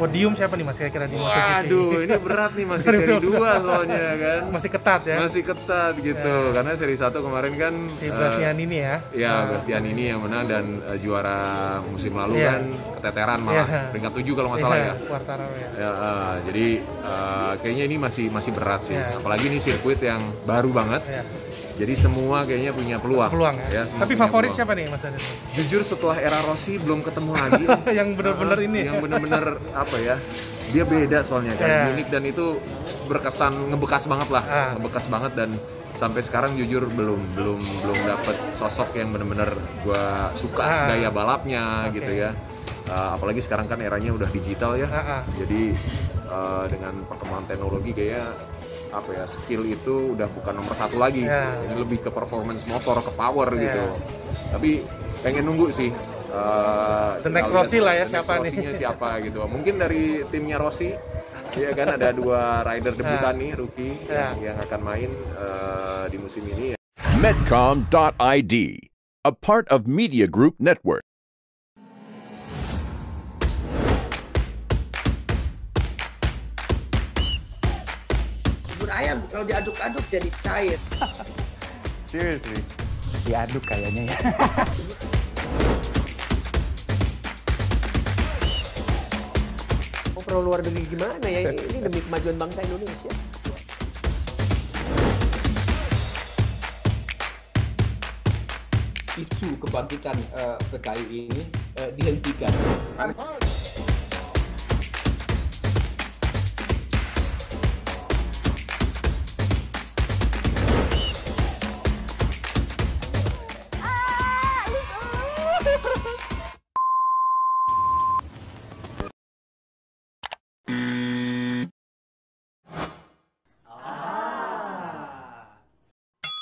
podium siapa nih Mas kira-kira di MotoGP? Waduh, ini berat nih, masih seri 2 soalnya kan. Masih ketat ya? Masih ketat gitu, karena seri 1 kemarin kan si Bastianini ya? Iya, Bastianini yang menang dan juara musim lalu kan keteteran malah, peringkat 7 kalau nggak salah ya? Quartararo ya. Jadi kayaknya ini masih berat sih, apalagi ini sirkuit yang baru banget. Jadi semua kayaknya punya peluang ya. Tapi favorit siapa nih Mas Daniel? Jujur setelah era Rossi belum ketemu lagi yang benar-benar ini. Yang benar-benar apa ya? Dia beda soalnya kan, unik dan itu berkesan ngebekas banget lah, ngebekas banget dan sampai sekarang jujur belum dapet sosok yang benar-benar gua suka gaya balapnya gitu ya. Apalagi sekarang kan eranya udah digital ya, jadi dengan perkembangan teknologi kayak apa ya, skill itu udah bukan nomor satu lagi, ini lebih ke performance motor, ke power gitu. Tapi pengen nunggu sih. The next Rossi lah ya, siapa nih? Siapa gitu? Mungkin dari timnya Rossi, ya kan ada 2 rider debutan nih, rookie yang akan main di musim ini. Ya. Medcom.id, a part of Media Group Network. Ayam kalau diaduk-aduk jadi cair. Seriously, diaduk kayaknya ya. Oh, perlu luar negeri gimana ya? Ini demi kemajuan bangsa Indonesia. Isu kebangkitan PKI ini dihentikan.